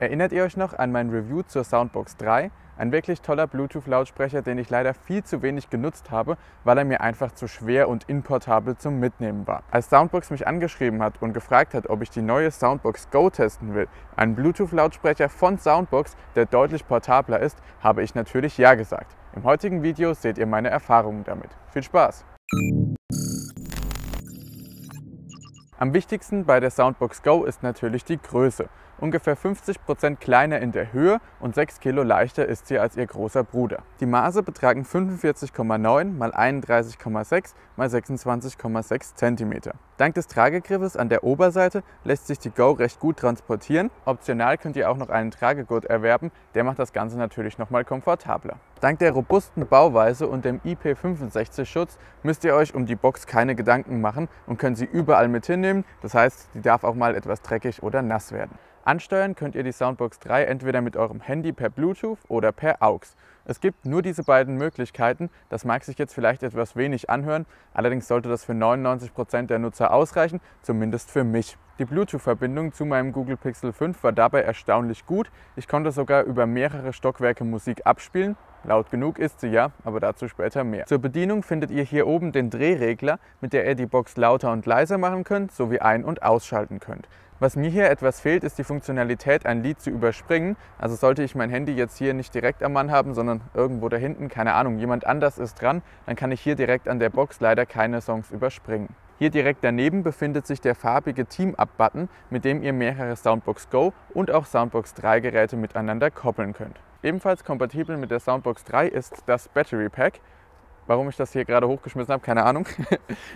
Erinnert ihr euch noch an mein Review zur Soundboks 3? Ein wirklich toller Bluetooth-Lautsprecher, den ich leider viel zu wenig genutzt habe, weil er mir einfach zu schwer und inportabel zum Mitnehmen war. Als Soundboks mich angeschrieben hat und gefragt hat, ob ich die neue Soundboks Go testen will, einen Bluetooth-Lautsprecher von Soundboks, der deutlich portabler ist, habe ich natürlich ja gesagt. Im heutigen Video seht ihr meine Erfahrungen damit. Viel Spaß! Am wichtigsten bei der Soundboks Go ist natürlich die Größe. Ungefähr 50% kleiner in der Höhe und 6 Kilo leichter ist sie als ihr großer Bruder. Die Maße betragen 45,9 x 31,6 x 26,6 cm. Dank des Tragegriffes an der Oberseite lässt sich die Go recht gut transportieren. Optional könnt ihr auch noch einen Tragegurt erwerben, der macht das Ganze natürlich nochmal komfortabler. Dank der robusten Bauweise und dem IP65-Schutz müsst ihr euch um die Box keine Gedanken machen und könnt sie überall mit hinnehmen, das heißt, die darf auch mal etwas dreckig oder nass werden. Ansteuern könnt ihr die Soundboks 3 entweder mit eurem Handy per Bluetooth oder per AUX. Es gibt nur diese beiden Möglichkeiten, das mag sich jetzt vielleicht etwas wenig anhören, allerdings sollte das für 99% der Nutzer ausreichen, zumindest für mich. Die Bluetooth-Verbindung zu meinem Google Pixel 5 war dabei erstaunlich gut, ich konnte sogar über mehrere Stockwerke Musik abspielen. Laut genug ist sie ja, aber dazu später mehr. Zur Bedienung findet ihr hier oben den Drehregler, mit der ihr die Box lauter und leiser machen könnt, sowie ein- und ausschalten könnt. Was mir hier etwas fehlt, ist die Funktionalität, ein Lied zu überspringen. Also sollte ich mein Handy jetzt hier nicht direkt am Mann haben, sondern irgendwo da hinten, keine Ahnung, jemand anders ist dran, dann kann ich hier direkt an der Box leider keine Songs überspringen. Hier direkt daneben befindet sich der farbige Team-Up-Button, mit dem ihr mehrere Soundboks Go und auch Soundboks 3 Geräte miteinander koppeln könnt. Ebenfalls kompatibel mit der Soundboks 3 ist das Battery Pack. Warum ich das hier gerade hochgeschmissen habe, keine Ahnung.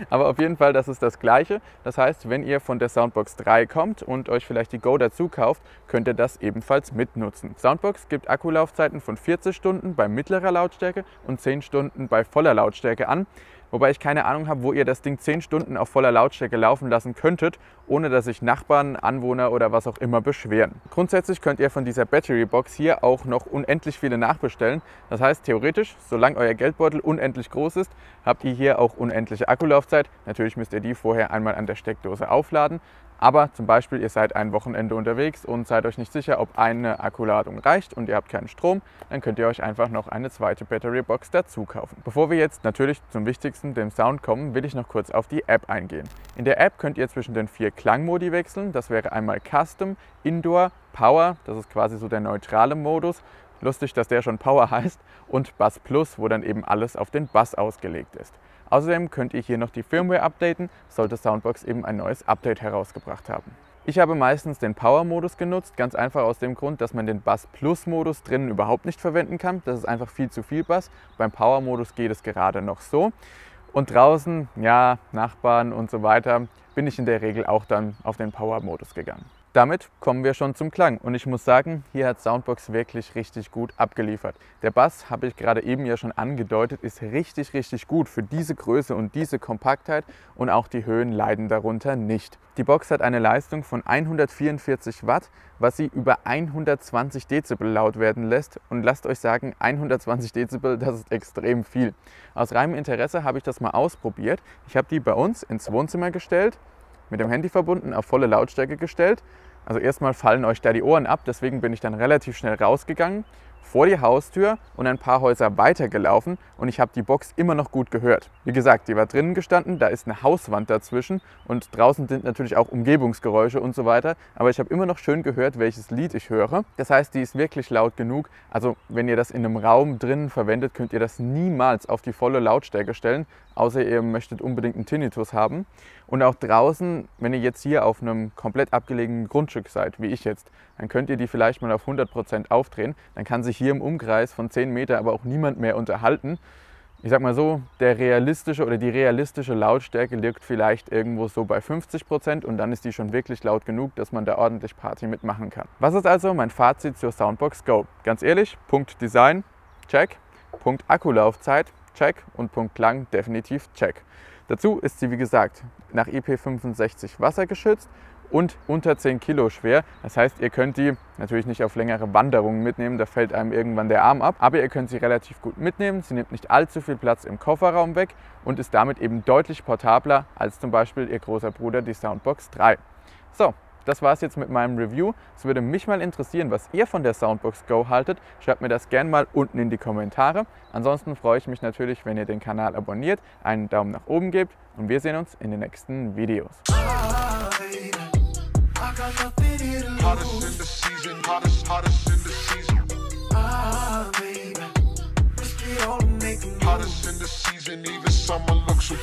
Aber auf jeden Fall, das ist das Gleiche. Das heißt, wenn ihr von der Soundboks 3 kommt und euch vielleicht die Go dazu kauft, könnt ihr das ebenfalls mitnutzen. Soundboks gibt Akkulaufzeiten von 40 Stunden bei mittlerer Lautstärke und 10 Stunden bei voller Lautstärke an. Wobei ich keine Ahnung habe, wo ihr das Ding 10 Stunden auf voller Lautstärke laufen lassen könntet, ohne dass sich Nachbarn, Anwohner oder was auch immer beschweren. Grundsätzlich könnt ihr von dieser Battery Box hier auch noch unendlich viele nachbestellen. Das heißt, theoretisch, solange euer Geldbeutel unendlich groß ist, habt ihr hier auch unendliche Akkulaufzeit. Natürlich müsst ihr die vorher einmal an der Steckdose aufladen. Aber zum Beispiel, ihr seid ein Wochenende unterwegs und seid euch nicht sicher, ob eine Akkuladung reicht und ihr habt keinen Strom, dann könnt ihr euch einfach noch eine zweite Battery Box dazu kaufen. Bevor wir jetzt natürlich zum Wichtigsten, dem Sound, kommen, will ich noch kurz auf die App eingehen. In der App könnt ihr zwischen den 4 Klangmodi wechseln. Das wäre einmal Custom, Indoor, Power, das ist quasi so der neutrale Modus. Lustig, dass der schon Power heißt, und Bass Plus, wo dann eben alles auf den Bass ausgelegt ist. Außerdem könnt ihr hier noch die Firmware updaten, sollte Soundboks eben ein neues Update herausgebracht haben. Ich habe meistens den Power-Modus genutzt, ganz einfach aus dem Grund, dass man den Bass-Plus-Modus drinnen überhaupt nicht verwenden kann. Das ist einfach viel zu viel Bass. Beim Power-Modus geht es gerade noch so. Und draußen, ja, Nachbarn und so weiter, bin ich in der Regel auch dann auf den Power-Modus gegangen. Damit kommen wir schon zum Klang und ich muss sagen, hier hat Soundboks wirklich richtig gut abgeliefert. Der Bass, habe ich gerade eben ja schon angedeutet, ist richtig gut für diese Größe und diese Kompaktheit und auch die Höhen leiden darunter nicht. Die Box hat eine Leistung von 144 Watt, was sie über 120 Dezibel laut werden lässt und lasst euch sagen, 120 Dezibel, das ist extrem viel. Aus reinem Interesse habe ich das mal ausprobiert. Ich habe die bei uns ins Wohnzimmer gestellt, mit dem Handy verbunden, auf volle Lautstärke gestellt. Also erstmal fallen euch da die Ohren ab, deswegen bin ich dann relativ schnell rausgegangen, vor die Haustür und ein paar Häuser weitergelaufen und ich habe die Box immer noch gut gehört. Wie gesagt, die war drinnen gestanden, da ist eine Hauswand dazwischen und draußen sind natürlich auch Umgebungsgeräusche und so weiter, aber ich habe immer noch schön gehört, welches Lied ich höre. Das heißt, die ist wirklich laut genug, also wenn ihr das in einem Raum drinnen verwendet, könnt ihr das niemals auf die volle Lautstärke stellen, außer ihr möchtet unbedingt einen Tinnitus haben. Und auch draußen, wenn ihr jetzt hier auf einem komplett abgelegenen Grundstück seid, wie ich jetzt, dann könnt ihr die vielleicht mal auf 100% aufdrehen, dann kann sich hier im Umkreis von 10 Meter aber auch niemand mehr unterhalten. Ich sag mal so, der realistische oder die realistische Lautstärke liegt vielleicht irgendwo so bei 50% und dann ist die schon wirklich laut genug, dass man da ordentlich Party mitmachen kann. Was ist also mein Fazit zur Soundboks Go? Ganz ehrlich, Punkt Design, check, Punkt Akkulaufzeit, check und Punkt Klang, definitiv check. Dazu ist sie, wie gesagt, nach IP65 wassergeschützt und unter 10 Kilo schwer. Das heißt, ihr könnt die natürlich nicht auf längere Wanderungen mitnehmen, da fällt einem irgendwann der Arm ab, aber ihr könnt sie relativ gut mitnehmen, sie nimmt nicht allzu viel Platz im Kofferraum weg und ist damit eben deutlich portabler als zum Beispiel ihr großer Bruder, die Soundboks 3. So, Das war es jetzt mit meinem Review. Es würde mich mal interessieren, was ihr von der Soundboks Go haltet. Schreibt mir das gerne mal unten in die Kommentare. Ansonsten freue ich mich natürlich, wenn ihr den Kanal abonniert, einen Daumen nach oben gebt und wir sehen uns in den nächsten Videos. Hottest in the season, even summer looks so